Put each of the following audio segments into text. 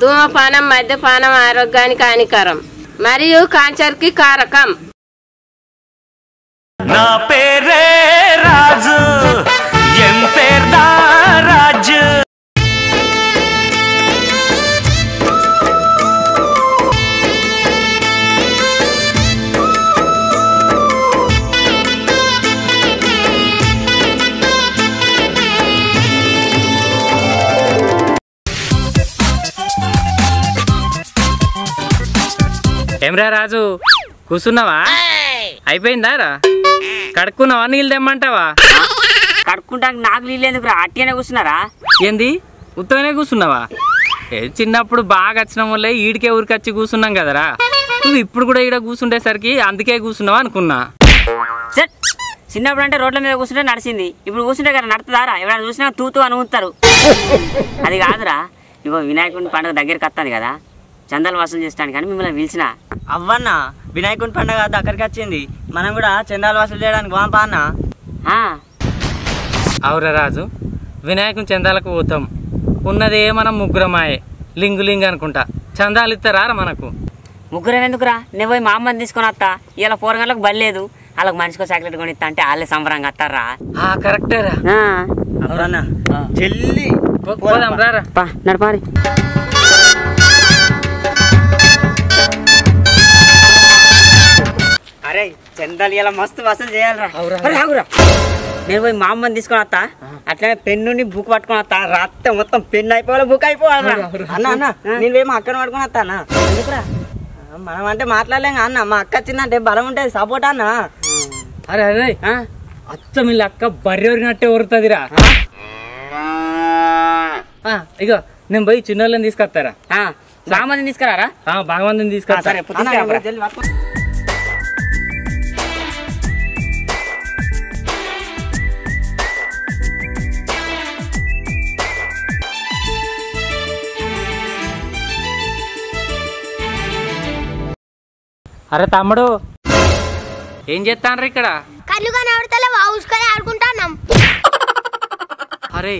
ధూమపానం మద్యపానం ఆరోగ్యానికి హానికరం మరియు క్యాన్సర్ కి కారకం। నా పేరే రాజు ఎంతేర్దా రాజు। ఏమ్రా రాజు కూర్చున్నావా? అయిపోయిందారా? కడుక్కున్నావా? నీళ్ళు తెమ్మంటావా? కడుక్కుంటానికి నాకు నీళ్ళు ఎందుకు? అట్టిగానే కూర్చున్నారా ఏంది? ఉత్తగానే కూర్చున్నావా? చిన్నప్పుడు బాగా వచ్చిన వాళ్ళే ఈడికే ఊరికి వచ్చి కూర్చున్నాం కదరా, నువ్వు ఇప్పుడు కూడా ఈడ కూర్చుండేసరికి అందుకే కూర్చున్నావా అనుకున్నా। చిన్నప్పుడు అంటే రోడ్ల మీద కూర్చుంటే నడిచింది, ఇప్పుడు కూర్చుంటే కదా నడుతుందారా? ఎవరైనా చూసినా తూతూ అనుకుంటారు। అది కాదురా, ఇగో వినాయకుడి పండుగ దగ్గరికి వస్తుంది కదా, చందాలు వసూలు చేస్తానికి అని మిమ్మల్ని పిలిచిన అవ్వన్న। వినాయకుడి పండుగ దగ్గరికి వచ్చింది, మనం కూడా చందాలు వసూలు చేయడానికి వాంపా అన్న। అవురా రాజు, వినాయకుని చందాలకు పోతాం, ఉన్నదే మనం ముగ్గురమాయే, లింగులింగ్ అనుకుంటా। చందాలు ఇస్తారా మనకు? ముగ్గురం ఎందుకురా, నేను పోయి మా అమ్మని తీసుకొని వస్తా, ఇలా 4 గంటలకు బలేదు, వాళ్ళకి మనిషికో చాక్లెట్ కొని ఇస్తా అంటే వాళ్ళే సంబరంగా వస్తారా? కరెక్టేరా అవురన్నా, చెల్లి పోదాం రా నడపాలి। అరే చందాలు ఇలా మస్తు వసూలు చేయాలరా, నేను పోయి మా అమ్మని తీసుకొని వస్తా, అట్లనే పెన్నుని బుక్ పట్టుకొని వస్తా, రాత్రి మొత్తం పెన్ను అయిపోవాలి బుక్ అయిపోవాలి అన్న। అన్న నేను పోయి మా అక్కని పట్టుకొని వస్తా అన్న, ఎందుకురా మనం అంటే మాట్లాడలేం అన్న, మా అక్క వచ్చిందంటే బలం ఉంటుంది సపోర్ట్ అన్న। అరే అదే అచ్చ మీ అక్క బర్రెరినట్టే ఊరుతుందిరా, ఇగో నేను పోయి చిన్నోళ్ళని తీసుకొస్తారా, బాగా మందిని తీసుకురారా? బాగా మందిని తీసుకురా। అరే తమ్ముడు ఏం చేస్తాను ఇక్కడ? అరే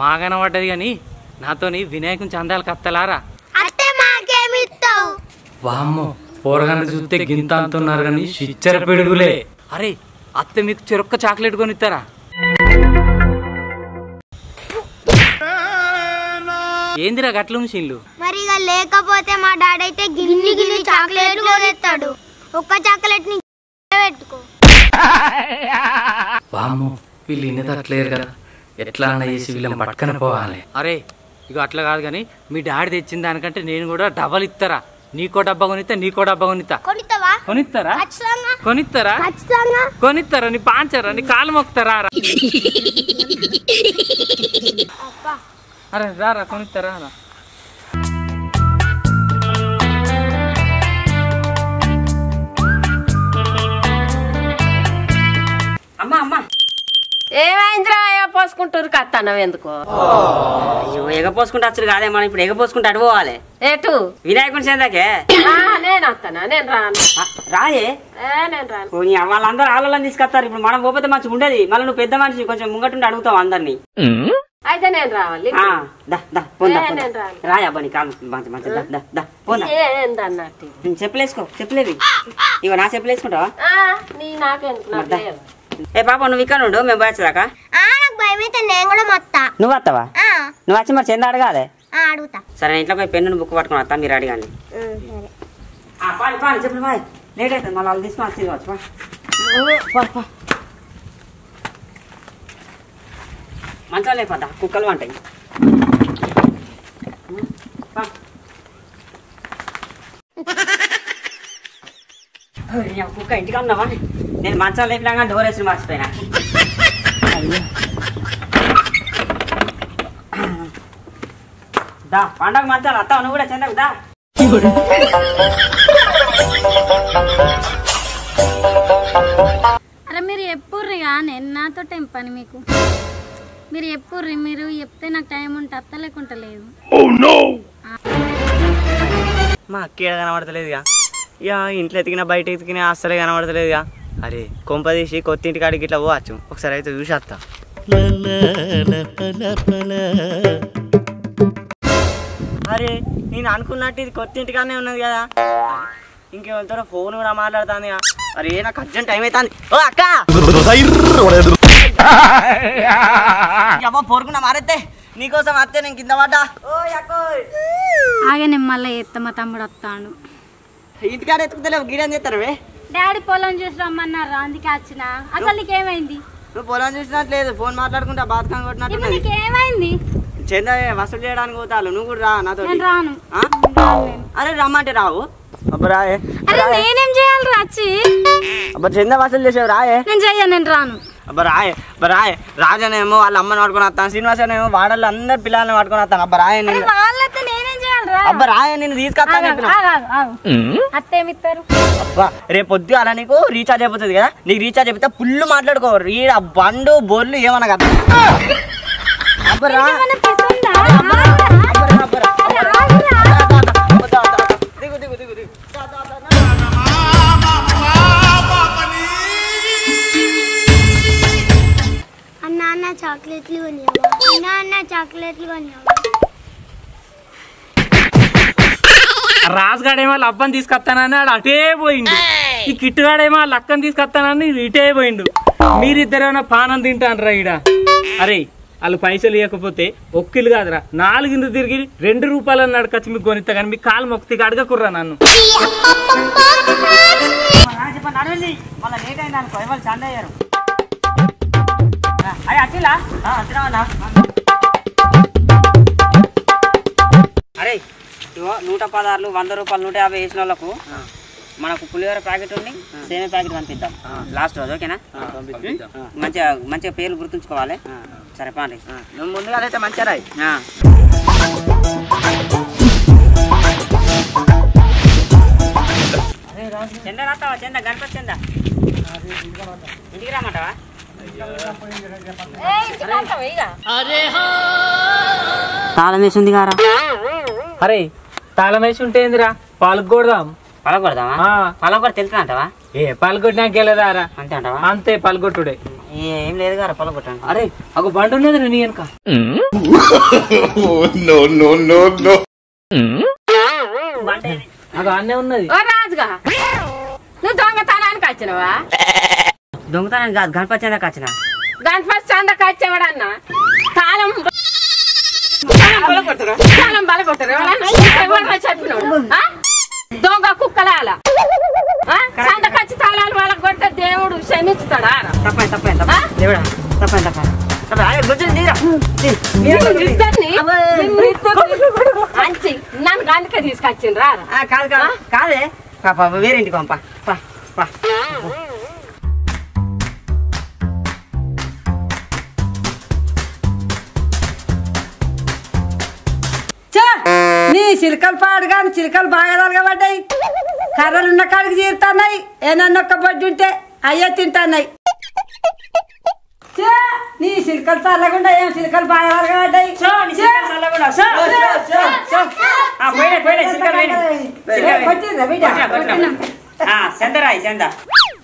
మా కనబడ్డది కానీ నాతో వినాయకుని చందాలు కత్తలారా? వామ్మో పోరగాన్ని చూస్తే గింత అంటున్నారు కానీ చిచ్చర పిడుగులే। అరే అత్త మీకు చెరొక్క చాక్లెట్ కొని ఇస్తారా? ఏందిరా గట్ల మిషన్లు? మరిగా లేకపోతే మా డాడీ అయితే గిన్ని గిన్ని చాక్లెట్లు కొనేస్తాడు, ఒక్క చాక్లెట్ ని పెట్టుకో। వామ్మో వీళ్ళు ఇన్నదట్లేరు కదా, ఎట్లా అన్న చేసి వీళ్ళని పట్టుకొని పోవాలి। అరే ఇక అట్లా కాదు కానీ మీ డాడీ తెచ్చిన దానికంటే నేను కూడా డబల్ ఇస్తారా, నీకో డబ్బా కొనిస్తా నీకో డబ్బా కొనిస్తా। కొనిస్తారా? కొనిస్తారా? కొనిస్తారా? నీ పాంచరా నీ కాలు మొక్కుతారా? అరే రారా కొనిస్తారా? అమ్మా అమ్మా ఏమైందిరా? పోసుకుంటారు కత్తన్నావు ఎందుకు? అయ్యో ఎగపోసుకుంటా అసలు కాదే, మనం ఇప్పుడు ఎగపోసుకుంటా అటు పోవాలి, ఎటు వినాయకుడి చేందాకే। నేను వస్తానా? నేను రాను రాయే, నేను రాను, వాళ్ళందరూ ఆలోలని తీసుకొస్తారు, ఇప్పుడు మనం పోతే మంచిగా ఉండేది, మళ్ళీ నువ్వు పెద్ద మనిషి కొంచెం ముంగటుండి అడుగుతావు అందరినీ, అయితే నేను రావాలి రాయాబని చెప్పులేసుకో చెప్పలేవి, ఇవ నా చెప్పులేసుకుంటావా? ఏ పాప నువ్వు ఇక్కడ ఉండు, మేము పోయొచ్చేదాకా నువ్వు వస్తావా? నువ్వు వచ్చి మరి చెంద అడగాలి, సరే ఇంట్లో పోయి పెన్ను బుక్ పట్టుకుని వస్తా, మీరు అడగాలి చెప్పులు బాయ్, లేట్ అవుతుంది మళ్ళీ వాళ్ళు తీసుకుని వచ్చి కావచ్చు, మంచిగా లేపద్దా కుక్కలు అంటాయి। కుక్క ఇంటికి ఉన్నావా? నేను మంచిగా లేపినా డోర్ వేసి మర్చిపోయినా, దా పండగ మంచాలి అత్త నువ్వు కూడా చెందకు దా। అరే మీరు ఎప్పుడుగా నేను నాతో టైం పని మీకు, మీరు ఎప్పుడు మీరు చెప్తే నాకు టైం ఉంటే అత్త లేకుండా లేదు। మా అక్క కనబడతలేదుగా, ఇక ఇంట్లో ఎతికినా బయట ఎతికినా అస్సలే కనబడతలేదుగా, అరే కొంపదీసి కొత్త ఇంటి కాడికి ఇట్లా పోవచ్చు ఒకసారి అయితే చూసి వస్తా। अरे नीन अनुकुन्नट्टु इदि कोत्त इंटिकाने उन्नदि कदा इंकेवल्तोरो फोन कूडा माट्लाडुतांदि अरे नाकु अर्जेंट टाइम अयितांदि ओ अक्का यावा पोरुकुना मारेते नीकोसम अत्ते नेनु किंद पड्डा ओ याकोय आगे नेनु मल्ल एत्तम तम्मुडु वत्तांडु इंटिकाड एत्तुकुतलेव गीडन चेत्तारवे డాడీ పొలం చూసి రమ్మన్నారు అందుకే వచ్చినా అసలు నీకు ఏమైంది నువ్వు పొలం చూసినట్లేదు ఫోన్ మాట్లాడుకుంటా బాత్కాం కొట్టినట్టు ఉంది నీకు ఏమైంది చెందా వసూలు చేయడానికి పోతాను నువ్వు కూడా రా నాతో నేను రాను అరే రమ్మంటే రావు అబ్బరాయే అరే నేనేం చేయాలి రాచి అబ్బ చెందా వసూలు చేసావు రాయే నేను చేయను నేను రాను అబ్బరాయే అబ్బరాయే రాజనేమో వాళ్ళ అమ్మని పట్టుకొని వస్తాను శ్రీనివాసనేమో వాడల్ల అందరి పిల్లల్ని పట్టుకొని వస్తాను అబ్బరాయే నేను వాళ్ళతో నేనేం చేయాలి రా అబ్బరాయే నేను తీసుకువస్తా అంటున్నా అత్తేమి ఇస్తారు रे पोद्दु अला नीकु रीचार्ज अयिपोतदी कदा नी रीचार्ज अयिपोते फुल्ल माट्लाडुको रीड बंडु बोर्लु एमना कदा अबरा एमना पिसुंदा अबरा अबरा दिगु दिगु दिगु दिगु दा दा दा अन्ना अन्ना चॉकलेट्लु कोनियावा अन्ना अन्ना चॉकलेट्लु कोनियावा राजगाड़ेमो लब्बन तीसुकोत्ताननि अटे पोयिंडु ई किट्टुगाडेमो लक्कन तीसुकोत्ताननि इटे पोयिंडु मीरिद्दरेमो पानं तिंटानरा इड़ा अरे वाळ्ळु पैसलु इयकपोते ओक्किलु कादुरा नालुगिंद तिरिगि 2 रूपायलनि अडकच्चि मीकु गोनित्ता गानि मी कालु मोक्तिकि अडगकुर्रा नन्नु राजपन अडवल्लि मल्ल लेट अयिंदि अनुको एवळ्ळु चंद अय्यारु अरे अटिला आ अटिरावना अरे 116 100 రూపాయలు 150 వేసిన వాళ్ళకు మనకు పులిహోర ప్యాకెట్ ఉంది సేమే ప్యాకెట్ పంపిద్దాం లాస్ట్ రోజు ఓకేనా పంపిద్దాం మంచిగా మంచిగా పేర్లు గుర్తుంచుకోవాలి సరే పాండి నువ్వు ముందుగా అయితే మంచిగా రాయి అరే రాజు చెంద రాతావా చెంద గణపతి చెంద ఇంటికి రామంటావా ఏయ్ ఇంటికి రాతావా ఇగా అరే హా తాళం వేసింది గారా అరే तालमेसी उंटेंदिरा पालगोडदाम पालगोडदामा हां पालगोड తెలుతాంటావా ఏ పాలగొట్టనాకేలేదారా అంటాంటావా అంతే పాలగొట్టుడే ఏం లేదుగారా పాలగొట్టం అరే అగు బండున్నదిరా నీయనక నో నో నో నో అగు అన్నే ఉన్నది ఓ రాజుగా ను దొంగతనానికి వచ్చనవా దొంగతనానికి కాదు గణపతి చందకి వచ్చనా గణపతి చందకి వచ్చేవాడన్నా తాళం దొంగ కుక్కలాల సంద కచ్చి తాళాలు వాళ్ళ కొట్ట దేవుడు క్షమిస్తాడా నన్ను అందుకే తీసుకొచ్చింది రాదే పాప వేరేంటి పంప చిలకలు పాడగాను చిలకలు బాగా తరగబడ్డాయి కర్రలు ఉన్న కాడికి తీరుతున్నాయి ఏనన్నొక్క బొడ్డు ఉంటే అయ్యే తింటున్నాయి నీ చిలకలు చల్లకుండా ఏం చిలకలు బాగా తరగబడ్డాయి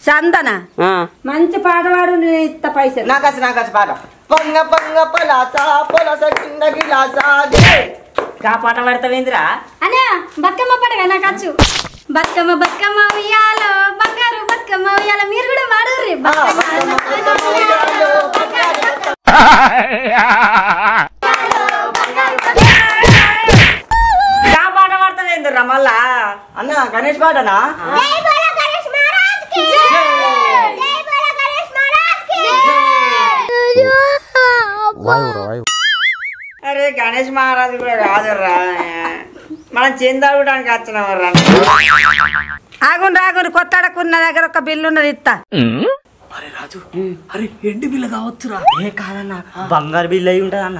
చందన మంచి పాట పాడు ఇంత పైసలు నాకు పాట పొంగ పొంగ పొలాసా పొలస కింద గిలాసా का पाटा पड़तावेंद्रा अने बक्कम पड़गा ना काचू बक्कम बक्कम उयालो बक्करू बक्कम उयालो మీరు కూడా వాడుర్రి బక్కమ బక్కమ ఉయాలో బక్కరు का पाटा पड़तावेंद्रा మల్ల అన్న గణేష్ పాటనా జై బోలో గణేష్ మహారాజ్ కి జై జై బోలో గణేష్ మహారాజ్ కి జై వాయ్ अरे गणेश महाराज मन चंदा आगुन आगुन को बिल्लू अरे राजू अरे एंड बिल कावचुरा बंगार बिल बंगार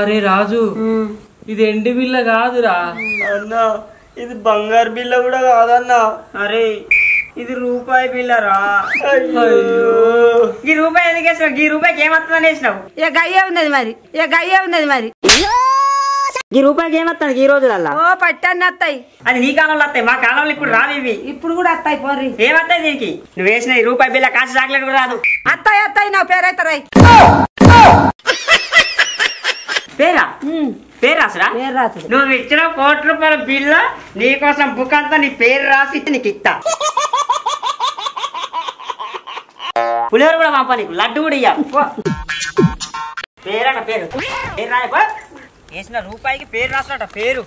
अरे राजू इधर बिल्ला का बंगार बिल्ला अरे ఇది రూపాయి బిల్లరా. ఈ రూపాయి ఎందుకు వేసినావు? ఈ రూపాయికి ఏమత్తాను వేసినావు? ఇక అయ్యే ఉన్నది మరి, ఇక అయ్యే ఉన్నది మరి. ఈ రూపాయికి ఏమత్తాను ఈ రోజులల్లా? ఓ పట్టాన్ని వస్తాయి. అది నీ కాలంలో వస్తాయి, మా కాలంలో ఇప్పుడు రావి. ఇవి ఇప్పుడు కూడా వస్తాయి. పోర్రి ఏమత్తాయి దీనికి? నువ్వు వేసిన ఈ రూపాయి బిల్ల కాసి చాక్లెట్ కూడా రాదు. అత్తాయి అత్తాయి, నా పేరైతే రాయి. పేరా పేరు రాసరా? నువ్వు ఇచ్చిన 1,00,00,000 రూపాయల బిల్లు నీకోసం బుక్ అంతా నీ పేరు రాసి నీకు ఇస్తా. పులిహోర కూడా పంపా, నీకు లడ్డు కూడా ఇయ్య. పేరట పేరు పేరు రాయబా, వేసిన రూపాయికి పేరు రాసట. పేరు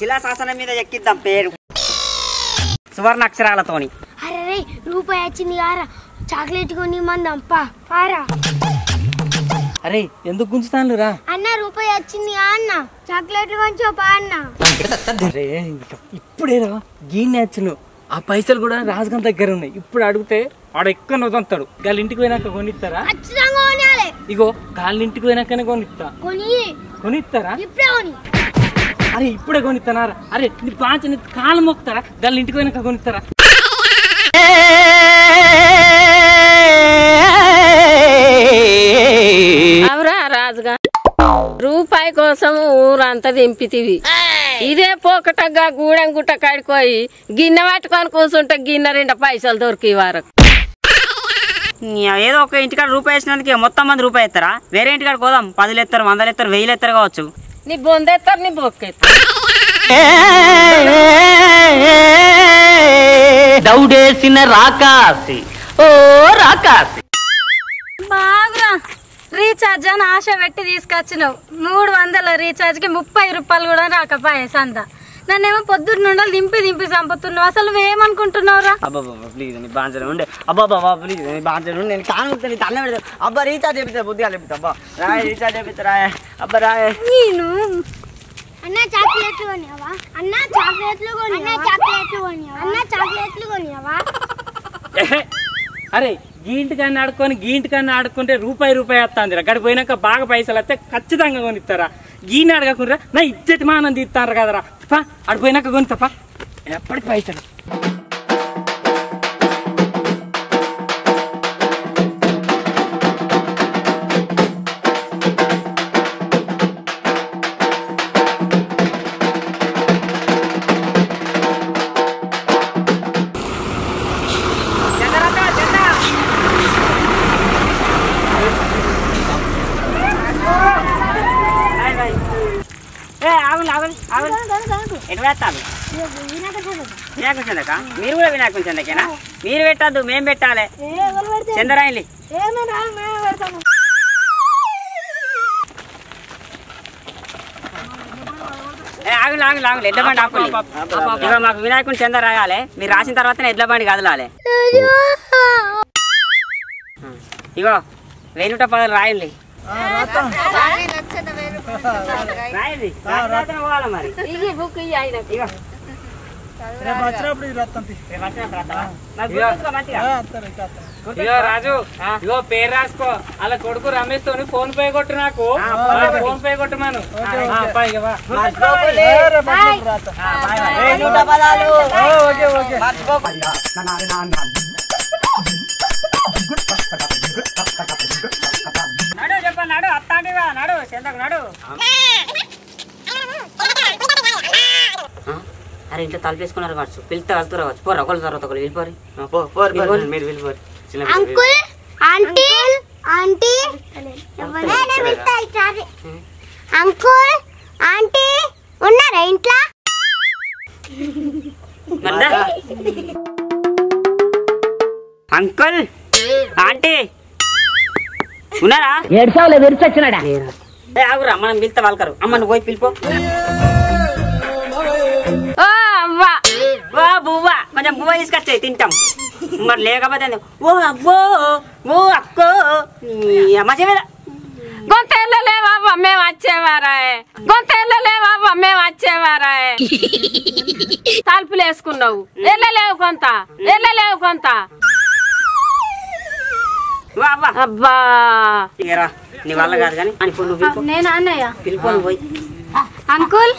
శిలా శాసనం మీద ఎక్కిద్దాం పేరు సువర్ణాక్షరాలతోని. అరే రూపాయి వచ్చింది కారా, చాక్లెట్ కొని మందం పారా. అరే ఎందుకు గుంజుతాను రా అన్న? రూపాయి వచ్చింది అన్న, చాక్లెట్ కొంచెం పా అన్న. ఇప్పుడేరా గీనే వచ్చును, ఆ పైసలు కూడా రాజుగారి దగ్గర ఉన్నాయి. ఇప్పుడు అడిగితే వాడు ఎక్కువ నొదంతాడు. గాలి ఇంటికి పోయినాక కొనిస్తారా? ఇగో గాలి ఇంటికి పోయినాకనే కొనిస్తా. కొనిస్తారా? అరే ఇప్పుడే కొనిస్తానారా? అరే నీ పాచ కాలు మొక్కుతారా? గాలి ఇంటికి పోయినాక కొనిస్తారా? రూపాయి కోసం ఊరంతా దింపితివి. ఇదే పోకటగా గూడెం గుట్ట కడిపోయి గిన్నె పట్టుకొని కూర్చుంటే గిన్నె రెండు పైసలు దొరికి వారకు. ఏదో ఒక ఇంటికాడ రూపాయి వేసినందుకే మొత్తం మంది రూపాయి ఎత్తారా? వేరే ఇంటికాడ పోదాం, 10,000 ఎత్తారు, 100 ఎత్తారు, 1000 ఎత్తారు కావచ్చు. నీ బొందెత్తారు, నీ బొక్కెత్తారు. దౌడేసిన రాకాసి ఓ రాకాసి బాగా రీఛార్జ్ అని ఆశ పెట్టి తీసుకొచ్చినావు. 300 రీఛార్జ్కి 30 రూపాయలు కూడా రాకపోయే సందా. నన్నేమో పొద్దున్న నుండి దింపి దింపి చంపుతున్నావు. అసలు ఏమనుకుంటున్నావురా? అబ్బాబా ప్లీజ్ అని బాగా ఉండే. అబ్బాబా ప్లీజ్ అని బాగా ఉండే. నేను కాను తన అబ్బా రీఛార్జ్ చెప్తా, బుద్ధిగా చెప్తా. అబ్బా రాయ రీఛార్జ్ చెప్తా రాయ. అబ్బా రాయ నేను అన్న చాక్లెట్లు కొనియావా? అన్న చాక్లెట్లు కొనియావా? అన్న చాక్లెట్లు కొనియావా? అన్న చాక్లెట్లు కొనియావా? అరే గీంటికన్నా ఆడుకొని గీంటికన్నా ఆడుకుంటే రూపాయి రూపాయి వస్తుంది. అక్కడ పోయినాక బాగా పైసలు వస్తే ఖచ్చితంగా కొనిస్తారా? గీని అడగకుండా నా ఇజ్జతి మానంది ఇస్తాను కదరా. అడిపోయినాక కొనిస్తాపా ఎప్పటి పైసలు. వినాయకుని చెందక మీరు కూడా వినాయకుని చెందకేనా? మీరు పెట్టద్దు, మేము పెట్టాలి. చంద్రాయిలి ఆగులు ఆగులు ఆగులు ఎడ్ల బండి ఆకులు. ఇక మాకు వినాయకుని చెంద రాయాలి, మీరు రాసిన తర్వాతనే ఎడ్ల బండి కదలాలి. ఇగో 1000 రూపాయలు రాయండి. రాజు ఇగో పేరు రాసుకో. అలా కొడుకు రమేష్ తోని ఫోన్ పే కొట్టు, నాకు ఫోన్ పే కొట్టు. మనం నడు చెప్పండి, నడు అత్తాండివా, నడు చెందకు నడు. అరే ఇంట్లో తలపేసుకున్నారు కావచ్చు, పిలితే వస్తారు కావచ్చు. పోరు ఒకళ్ళ తర్వాత ఒకళ్ళు వెళ్ళిపోరు. మీరు వెళ్ళిపోరు. అంకుల్ ఆంటీ ఉన్నారా ఇంట్లో? అంకుల్ ఆంటీ ఉన్నారా? ఏడ్చావులే విరిచొచ్చినాడా? ఆగురా మనం పిలితే వాళ్ళకరు. అమ్మ నువ్వు పోయి పిలిపో. బువ్వ కొంచెం బువ్వ తీసుకొచ్చాయి తింటాం. మరి లేకపోతే ఓ అబ్బో ఓ అక్కో మధ్యమేదా గొంతెళ్ళలే బాబా మేము వచ్చేవారా? గొంతెళ్ళలే బాబా మేము వచ్చేవారా? తలుపులు వేసుకున్నావు, వెళ్ళలేవు కొంత, వెళ్ళలేవు కొంత. అబ్బా నీ వల్ల కాదు కానీ నేను అన్నయ్య పిలుపుని పోయి. అంకుల్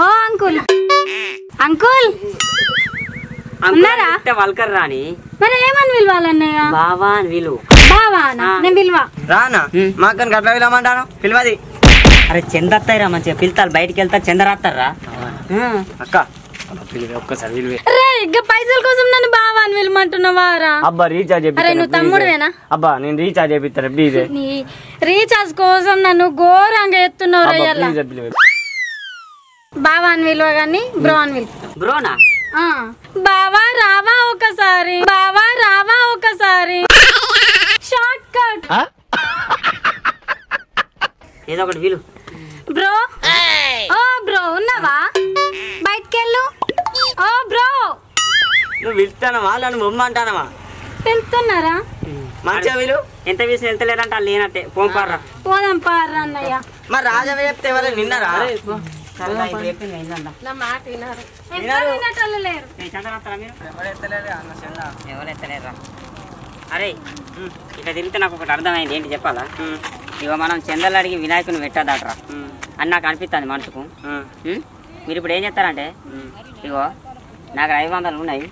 ఓ అంకుల్ అంకుల్ ఉన్నారా అంటే వల్కర్ రాని మరి ఏమను విల్వాలన్నయ్య బావాన్ విలు బావానా నేను విల్వా రానా మాకన్ గట్ల విలమంటాను పిల్వది అరే చందత్తయ్య రా మంచి పిల్తాల్ బయటికి వెళ్తా చందరాత్తరా అక్క పిల్వే ఒక్కసారి విల్వే రే ఇక్క పైసల కోసం నన్ను బావాన్ విలమంటున్నావారా అబ్బా రీచార్జ్ చేపిస్తా అరే నువ్వు తమ్ముడవేనా అబ్బా నేను రీచార్జ్ చేపిస్తా ప్లీజ్ నీ రీచార్జ్ కోసం నన్ను గోరంగా ఎత్తునోరా యల్ల అబ్బా ప్లీజ్ బావాన్ విల్వా గాని బ్రోన్ will బ్రోనా Bawa Rawa ओकसारी Bawa Rawa ओकसारी shortcut ఏదో ఒకటి వీలు బ్రో ఓ బ్రో ఉన్నావా బైట్కెళ్ళు ఓ బ్రో ను విల్తానా వాళ్ళని బొమ్మంటానమా తెలుతున్నారా మంచా వీలు ఎంత వీసే ఎంత లేరంట లేనట్టే పోంపారా పోదాం పారా అన్నయ్య మరి రాజవే చెప్తే ఎవరు నిన్నరా అరే ఇట్లా తిరిగితే నాకు ఒకటి అర్థమైంది ఏంటి చెప్పాలా ఇవ మనం చందలు అడిగి వినాయకుని పెట్టదాట్రా అని నాకు అనిపిస్తుంది మనసుకు మీరు ఇప్పుడు ఏం చేస్తారంటే ఇగో నాకు 500 ఉన్నాయి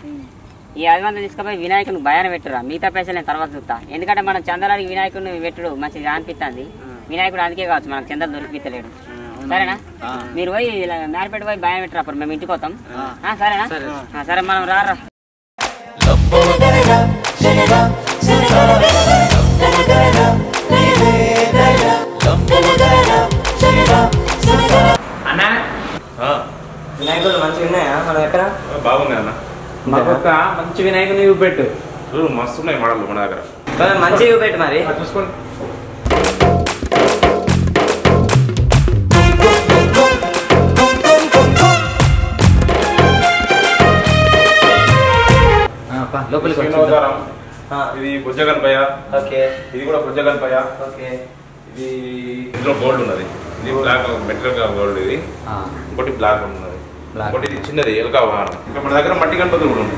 ఈ 500 తీసుకుపోయి వినాయకుని భయాన్ని పెట్టురా మిగతా పైసలు నేను తర్వాత చూస్తా ఎందుకంటే మనం చందలు అడిగి వినాయకుడిని పెట్టుడు మంచిగా అనిపిస్తుంది వినాయకుడు అందుకే కావచ్చు మనకు చందలు దొరికితలేడు సరేనా మీరు పోయి నారిపేట పోయి భయం పెట్టరా అప్పుడు మేము ఇంటికి పోతాం సరేనా సరే మనం రారా అన్నా వినాయకుడు మంచి ఉన్నాయా మనం ఎక్కడ బాగున్నాయి అన్న మాకొక్క మంచి వినాయకుని చూపెట్టు మస్తు ఉన్నాయి మోడల్ మన దగ్గర మంచి చూపెట్టు మరి చూసుకోండి ఇది బుజ్జ గణపయ్య ఇది కూడా బుజ్జ గణపయ్య ఇది ఇందులో గోల్డ్ ఉన్నది ఇది బ్లాక్ మెటల్ గోల్డ్ ఇది ఇంకోటి బ్లాక్ ఉన్నది ఇంకోటి ఇది చిన్నది ఎలుక వాహనం ఇంకా మన దగ్గర మట్టి గణపతులు కూడా ఉంది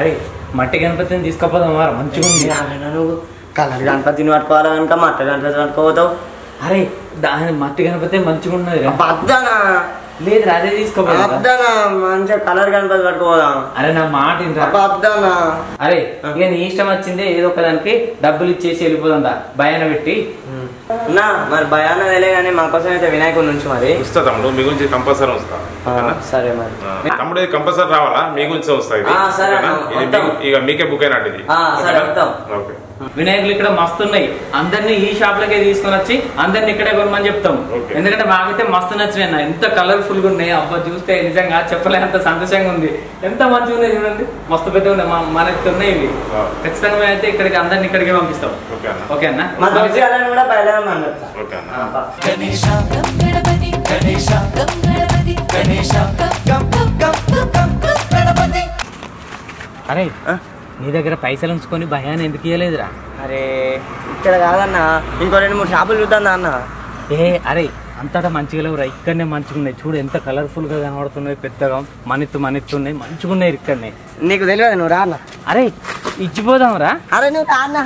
అరే మట్టి గణపతిని తీసుకపోదాం మంచిగా ఉంది నువ్వు కలర్ గణపతిని పట్టుకోవాలనుక మట్టి గణపతి పట్టుకోవద్దావు అరే దాని మట్టి గణపతి మంచిగా ఉన్నది అద్దనా లేదు అదే తీసుకోవాలి అద్దనా మంచిగా కలర్ గణపతి పట్టుకోదాం అరే నా మాట అద్దనా అరే ఇక నీ ఇష్టం వచ్చింది ఏదో ఒకదానికి డబ్బులు ఇచ్చేసి వెళ్ళిపోదాం భయాన పెట్టి నా మరి భయాన వెళ్ళే కానీ మా కోసం అయితే వినాయకుడి నుంచి మరి వస్తా తమ్ముడు మీ గురించి కంపల్సరీ వస్తా సరే మరి తమ్ముడు కంపల్సరీ రావాలా మీ గురించి వస్తాయి ఇక మీకే బుక్ అయినట్టు ఇది ఓకే వినాయకులు ఇక్కడ మస్తున్నాయి అందరినీ ఈ షాప్ లకే తీసుకుని వచ్చి అందరిని ఇక్కడే కొనమని చెప్తాం ఎందుకంటే మాకైతే మస్తు నచ్చినా ఎంత కలర్ఫుల్ గా ఉన్నాయి అబ్బా చూస్తే నిజంగా చెప్పలేనంత సంతోషంగా ఉంది ఎంత మంచిగా ఉన్నాయి చూడండి మస్తు పెద్ద ఉన్నాయి మనకి ఉన్నాయి ఇవి ఖచ్చితంగా మేమైతే ఇక్కడికి అందరిని ఇక్కడికే పంపిస్తాం ఓకే అన్న అరే నీ దగ్గర పైసలు ఉంచుకొని భయాన్ని ఎందుకు ఇవ్వలేదురా అరే ఇక్కడ కాదన్నా ఇంకో 2-3 షాపులు చూద్దాం అన్న ఏ అరే అంతటా మంచిగా లేవురా ఇక్కడనే మంచిగా ఉన్నాయి చూడు ఎంత కలర్ఫుల్ గా కనబడుతున్నాయి పెద్దగా మనిత్తున్నాయి మంచిగా ఉన్నాయి ఇక్కడనే నీకు తెలియదు నువ్వు రానా అరే ఇచ్చిపోదాం రా అరే నువ్వు రానా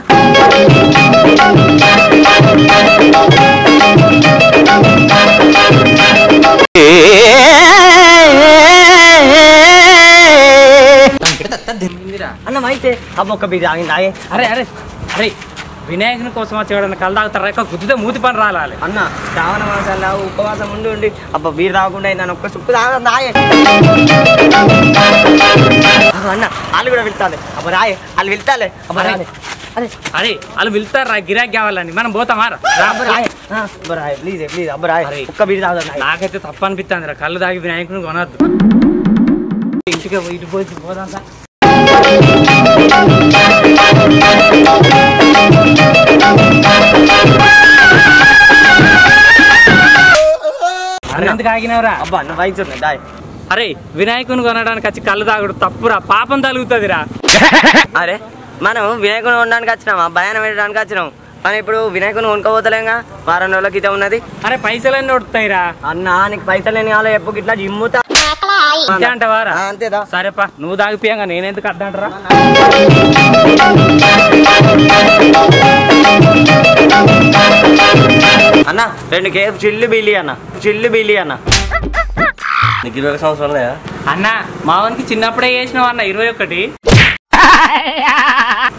అన్నమైతే అబ్బొక్క బీది ఆగింది ఆగే అరే అరే అరే వినాయకుని కోసం వచ్చేవాడన్నా కళ్ళు తాగుతారా ఎక్కువ గుద్దితే మూతి పని రాలి అన్న శ్రావణ మాసాల ఉపవాసం ఉండి అబ్బా బీరు తాగకుండా అయింది ఒక్క సుక్కు తాగదు రాయే అన్న వాళ్ళు కూడా వెళ్తాలి అబ్బా రాయే వాళ్ళు వెళ్తాలే అబ్బా రాలే అరే అరే వాళ్ళు వెళ్తారా గిరాకీ కావాలని మనం పోతామా రాయే అబ్బా రాయే ప్లీజ్ ప్లీజ్ అబ్బా రాయే ఒక్క బీరు తాగదు నాకైతే తప్పు అనిపిస్తుంది రా కళ్ళు తాగి వినాయకుని కొనద్దు ఇంటికి ఇటు పోయి పోదాం సార్ అరే వినాయకుని కొనడానికి వచ్చి కళ్ళు తాగుడు తప్పురా పాపం తగులుతుందిరా అరే మనం వినాయకుని కొనడానికి వచ్చినామా భయాన పెట్టడానికి వచ్చినాం మనం ఇప్పుడు వినాయకుని కొనుక్కోపోతలేంగా వారం రోజుల క్రితం ఉన్నది అరే పైసలన్నీ కొడతాయిరా అన్నా నీకు పైసలు ఏం కావాలో ఎప్పుడు ఇట్లా జిమ్ముతా అంటవారా అంతేదా సరేపా నువ్వు తాగిపోయాక నేనెందుకు అడ్డంటరా అన్న రెండు కేఫ్ చిల్లు బిలి అన్న చిల్లు బిలి అన్న నీకు 21 సంవత్సరాలు అన్న మావానికి చిన్నప్పుడే చేసినావు అన్న 21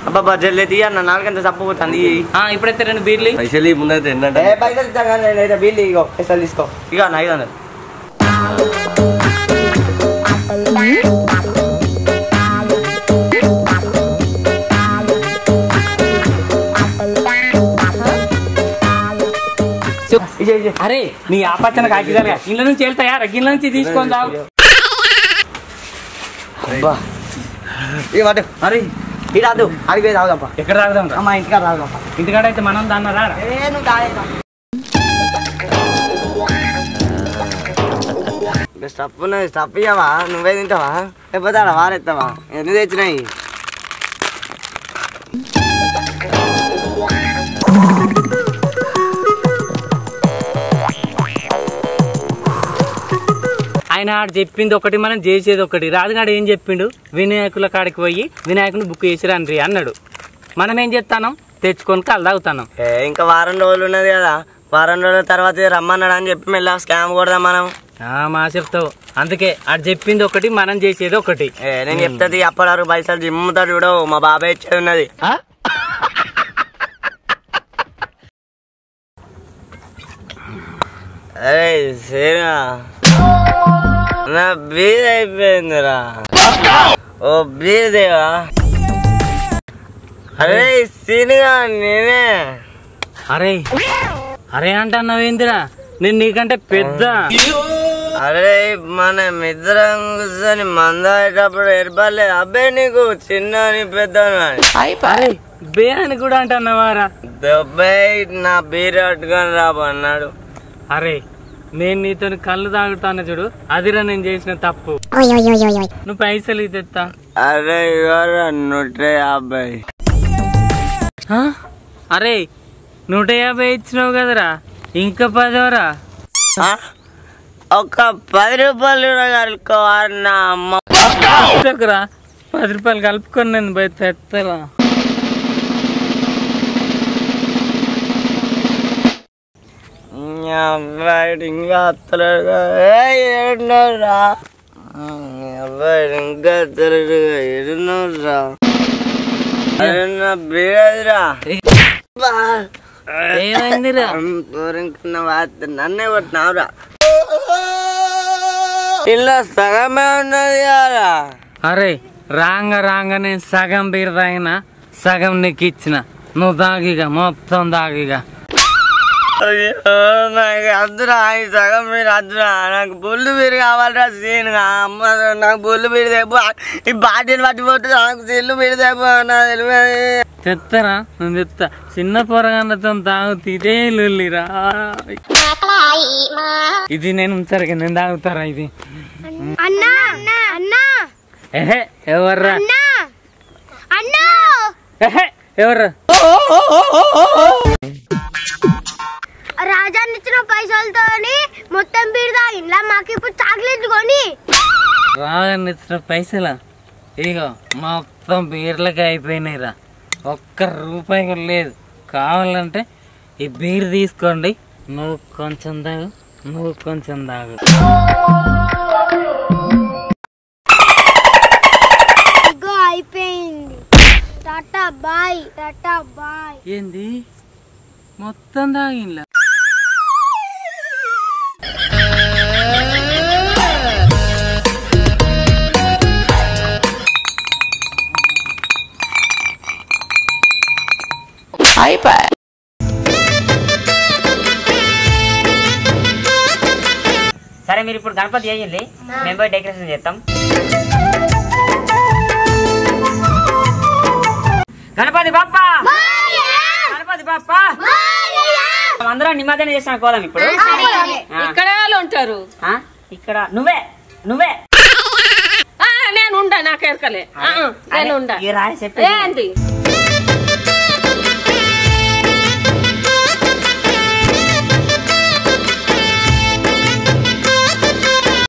అబ్బా జల్లే తీ అన్న నాలుగంత సబ్బు పోతంది ఆ ఇప్పుడైతే రెండు బీర్లు పైసలు ముందైతే ఏంటంటే ఏ పైసలు ఇస్తా గాని నేను బీర్లు ఇగో పైసలు తీసుకో ఇగో అన్న 500 अरे नी आपचन का गिन నుంచి వెళ్తా यार గిన్ నుంచి తీసుకొని రావు అబ్బా ఏ వాడు अरे ఈ రాదు అడిగే రావుదాం పా ఎక్కడ రావుదాం అమ్మా ఇంటికి రావుదాం పా ఇంటి కాడ అయితే మనం దాన్నరా ఏ ను దాయేదా బె స్టాప్ యావా నువ్వే తింటావా ఏ బదారా వారేస్తావా ఎన్ని తెచ్చినాయి ఆయన ఆడు చెప్పింది ఒకటి మనం చేసేది ఒకటి రాజుగాడు ఏం చెప్పిండు వినాయకుల కాడికి పోయి వినాయకుని బుక్ చేసిరండ్రి అన్నాడు మనం ఏం చేస్తాం తెచ్చుకొని కలదాగుతాం ఇంకా వారం రోజులు ఉన్నది కదా వారం రోజుల తర్వాత రమ్మన్నాడు అని చెప్పి మళ్ళీ స్కామ్ కొడదాం మనం మా చెప్తావు అందుకే ఆడు చెప్పింది ఒకటి మనం చేసేది ఒకటి నేను చెప్తాది అప్పడారు పైసలు జిమ్ముతో చూడవు మా బాబాయ్ ఇచ్చేది ఉన్నది అరే సేనా ना बीर पेंद्रा ओ बीर देवा अरे सीनगा నేనే अरे अरे అంటన్నవేంద్రా నేను నీకంటే పెద్ద अरे మన మిత్రం గుసని మందాయటప్పుడు ఎర్బలే అబ్బే నీకు చిన్నని పెద్దనాని అరే బేయాని కూడా అంటన్నవారా దబ్బే నా బీర్ అట్టుకొని రాబన్నాడు अरे నేను నీతో కళ్ళు తాగుతాను చూడు అదిరా నేను చేసిన తప్పు నువ్వు పైసలు ఇస్తా అరే ఇవ్వరా 150 అరే 150 ఇచ్చినావు కదరా ఇంకా 10 ఒక 10 రూపాయలు కలుపుకోవాలన్నా అమ్మ రా 10 రూపాయలు కలుపుకొని నేను బయట ఎత్తరా ఇంకా అత్తలేడుగా ఏడున్నరా ఇంకా అత్తలేడుగా ఏడున్నరా బీడదిరా ఏమైందిరా పూరింకున్న వార్త నన్నే కొట్టినావురా ఇలా సగమే ఉన్నది కదా అరే రాంగనే సగం బీర తాగిన సగం నీకు ఇచ్చిన నువ్వు తాగిగా మొత్తం తాగిగా अद्दरा सगम मेरे अद्दरा बोलू मेरे कावाल सीन बोलू मेरे देव बाटल पट्टी मेरे देवरा चिंतरागते लुल्लिरा इधी नैन सर तागतारा इधी एवर्रा राजा पैसल तो मोतम बीर पैसला मोतम बीरल के अरा रूपये लेवाले बीर तीसरी दाग मोतम दागीला सर मेरी गणपति अय्यंदी मैं पे डेकरेशन गणपति बाप्पा गणपति बाप्पा अंदर निमज्जन इकड़े